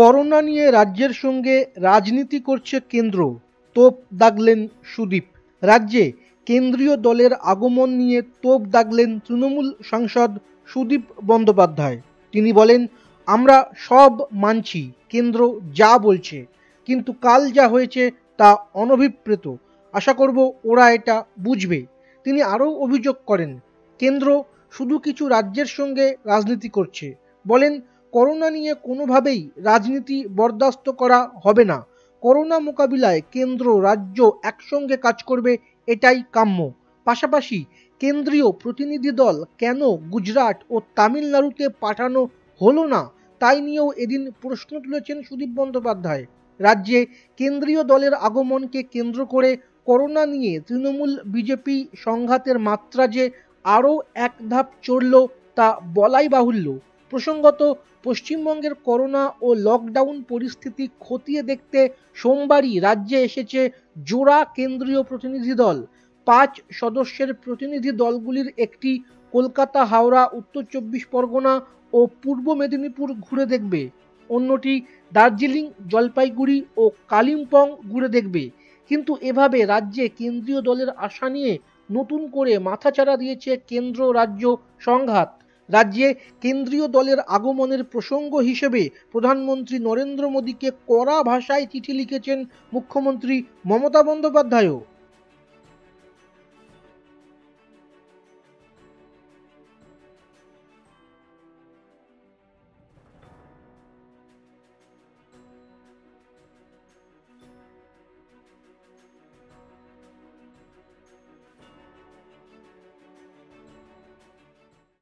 Corona নিয়ে রাজ্যের সঙ্গে রাজনীতি করছে কেন্দ্র, তোপ দাগলেন সুদীপ। রাজ্যে কেন্দ্রীয় দলের আগমন নিয়ে তোপ দাগলেন তৃণমূল সাংসদ সুদীপ বন্দ্যোপাধ্যায়। তিনি বলেন, আমরা সব মানছি, কেন্দ্র যা বলছে, কিন্তু কাল যা হয়েছে তা অনভিপ্রেত। আশা করব ওরা এটা বুঝবে। তিনি আরও অভিযোগ করেন, কেন্দ্র শুধু কিছু রাজ্যের সঙ্গে রাজনীতি করছে। বলেন, করোনা নিয়ে কোনোভাবেই রাজনীতি বরদাস্ত করা হবে না। করোনা মোকাবিলায় কেন্দ্র রাজ্য একসঙ্গে কাজ করবে, এটাই কাম্য। পাশাপাশি কেন্দ্রীয় প্রতিনিধি দল কেন গুজরাট ও তামিলনাড়ুতে পাঠানো হলো না, তাই নিয়েও এদিন প্রশ্ন তুলেছেন সুদীপ বন্দ্যোপাধ্যায়। রাজ্যে কেন্দ্রীয় দলের আগমনকে কেন্দ্র করে করোনা নিয়ে তৃণমূল বিজেপি সংঘাতের মাত্রা যে আরও এক ধাপ চড়ল তা বলাই বাহুল্য। প্রসঙ্গত, পশ্চিমবঙ্গের করোনা ও লকডাউন পরিস্থিতি খতিয়ে দেখতে সোমবারই রাজ্যে এসেছে জোড়া কেন্দ্রীয় প্রতিনিধি দল। 5 সদস্যের প্রতিনিধি দলগুলির একটি কলকাতা, হাওড়া, উত্তর 24 পরগনা ও পূর্ব মেদিনীপুর ঘুরে দেখবে, অন্যটি দার্জিলিং, জলপাইগুড়ি ও কালিম্পং ঘুরে দেখবে। কিন্তু এভাবে রাজ্যে কেন্দ্রীয় দলের আশা নিয়ে নতুন করে মাথাচাড়া দিয়েছে কেন্দ্র রাজ্য সংঘাত। রাজ্যে কেন্দ্রীয় দলের আগমনের প্রসঙ্গ হিসেবে প্রধানমন্ত্রী নরেন্দ্র মোদীকে কড়া ভাষায় চিঠি লিখেছেন মুখ্যমন্ত্রী মমতা বন্দ্যোপাধ্যায়ও।